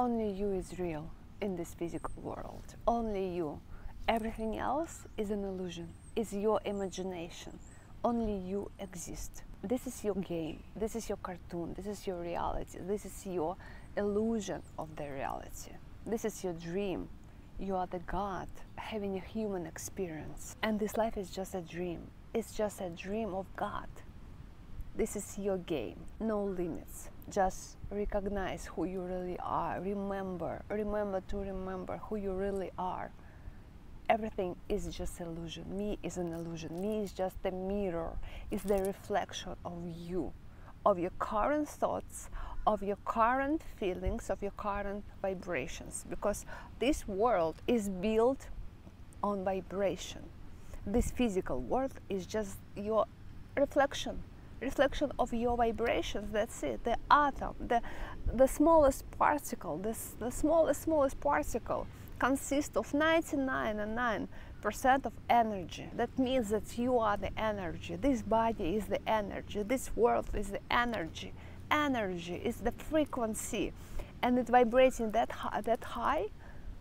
only you is real in this physical world, only you. Everything else is an illusion, is your imagination. Only you exist. This is your game, this is your cartoon, this is your reality, this is your illusion of the reality. This is your dream. You are the God having a human experience. And this life is just a dream. It's just a dream of God. This is your game. No limits. Just recognize who you really are. Remember to remember who you really are. Everything is just illusion. Me is an illusion. Me is just a mirror. It's the reflection of you, of your current thoughts, of your current feelings, of your current vibrations, because this world is built on vibration. This physical world is just your reflection of your vibrations. That's it. The atom, the smallest particle, the smallest particle consists of 99.9% of energy. That means that you are the energy. This body is the energy. This world is the energy. Energy is the frequency, and it vibrating that high.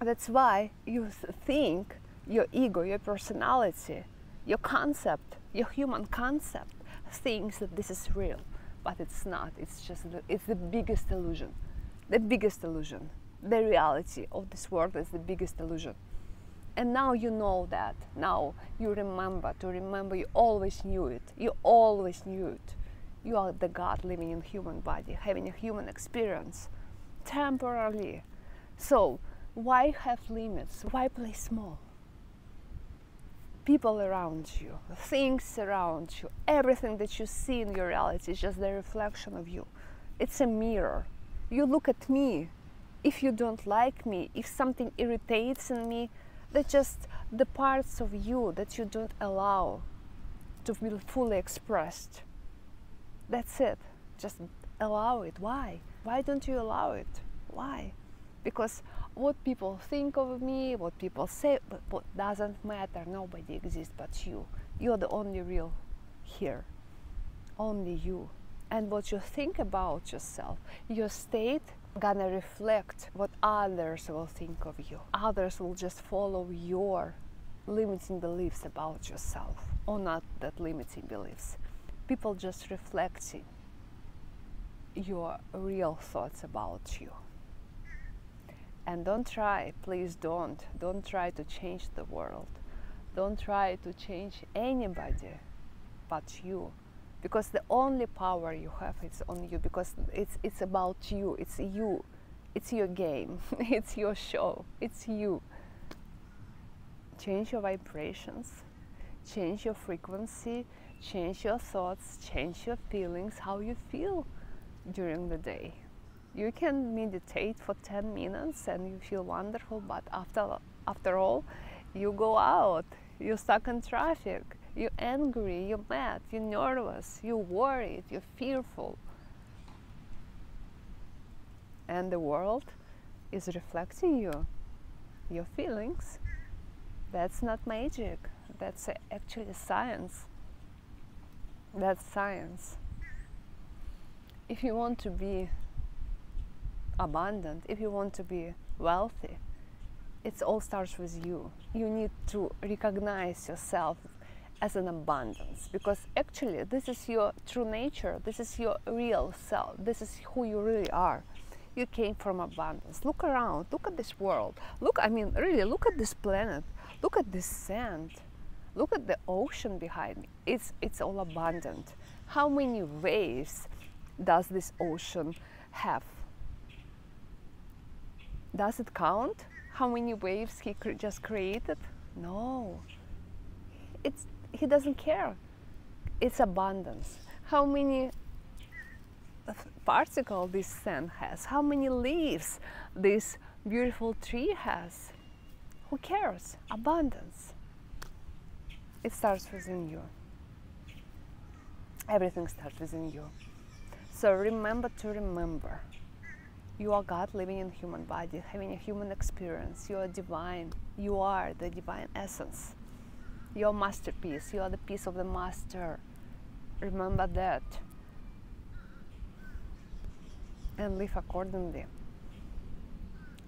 That's why you think your ego, your personality, your concept, your human concept thinks that this is real, but it's not. It's just it's the biggest illusion, the biggest illusion. The reality of this world is the biggest illusion. And now you know that. Now you remember to remember. You always knew it. You always knew it. You are the God living in human body, having a human experience, temporarily. So why have limits? Why play small? People around you, things around you, everything that you see in your reality is just the reflection of you. It's a mirror. You look at me. If you don't like me, if something irritates in me, that's just the parts of you that you don't allow to be fully expressed. That's it. Just allow it. Why? Why don't you allow it? Why? Because what people think of me, what people say, but doesn't matter. Nobody exists but you. You're the only real here. Only you. And what you think about yourself, your state, gonna reflect what others will think of you. Others will just follow your limiting beliefs about yourself, or not that limiting beliefs. People just reflecting your real thoughts about you. And don't try, please don't. Don't try to change the world. Don't try to change anybody but you. Because the only power you have is on you, because it's about you. It's you. It's your game. It's your show. It's you. Change your vibrations. Change your frequency. Change your thoughts, change your feelings, how you feel during the day. You can meditate for 10 minutes and you feel wonderful, but after all, you go out, you're stuck in traffic, you're angry, you're mad, you're nervous, you're worried, you're fearful. And the world is reflecting you, your feelings. That's not magic, that's actually science. That's science. If you want to be abundant, if you want to be wealthy, it all starts with you. You need to recognize yourself as an abundance, because actually this is your true nature, this is your real self, this is who you really are. You came from abundance. Look around, look at this world. Look at this planet, look at this sand. Look at the ocean behind me. It's all abundant. How many waves does this ocean have? Does it count? How many waves he just created? No. He doesn't care. It's abundance. How many particles this sand has? How many leaves this beautiful tree has? Who cares? Abundance. It starts within you. Everything starts within you. So remember to remember. You are God living in human body, having a human experience. You are divine. You are the divine essence. You are masterpiece. You are the piece of the master. Remember that. And live accordingly.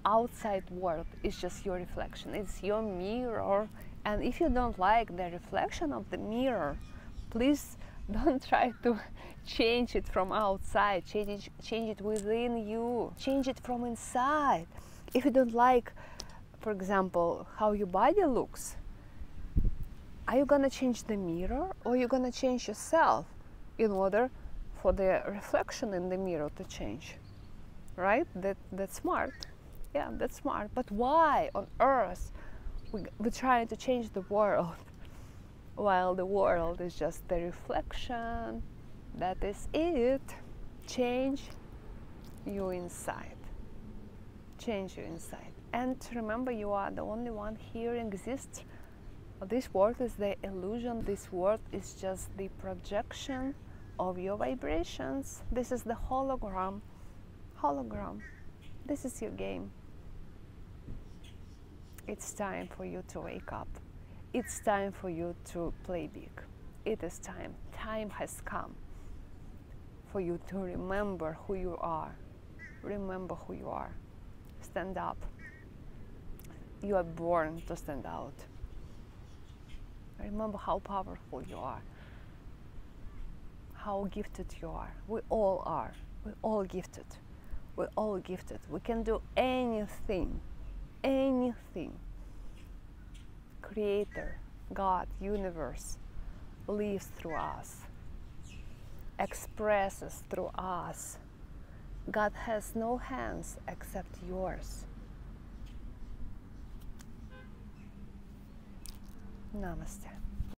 outside world is just your reflection. It's your mirror. And if you don't like the reflection of the mirror, please don't try to change it from outside. Change it within you. Change it from inside. If you don't like, for example, how your body looks, are you gonna change the mirror, or you're gonna change yourself in order for the reflection in the mirror to change? Right? That's smart. Yeah, that's smart. But why on earth we're trying to change the world while the world is just the reflection? That is it. Change you inside. Change you inside. And remember, you are the only one here exists. This world is the illusion. This world is just the projection of your vibrations. This is the hologram. This is your game. It's time for you to wake up. It's time for you to play big. It is time. Time has come for you to remember who you are. Remember who you are. Stand up. You are born to stand out. Remember how powerful you are, how gifted you are. We all are. We're all gifted. We're all gifted. We can do anything, anything. Creator, God, universe lives through us, expresses through us. God has no hands except yours. Namaste.